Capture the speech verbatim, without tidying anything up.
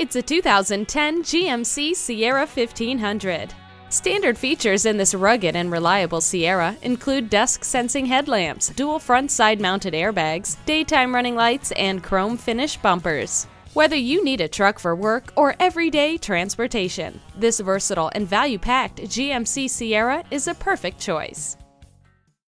It's a two thousand ten G M C Sierra fifteen hundred. Standard features in this rugged and reliable Sierra include dusk-sensing headlamps, dual front side-mounted airbags, daytime running lights, and chrome finish bumpers. Whether you need a truck for work or everyday transportation, this versatile and value-packed G M C Sierra is a perfect choice.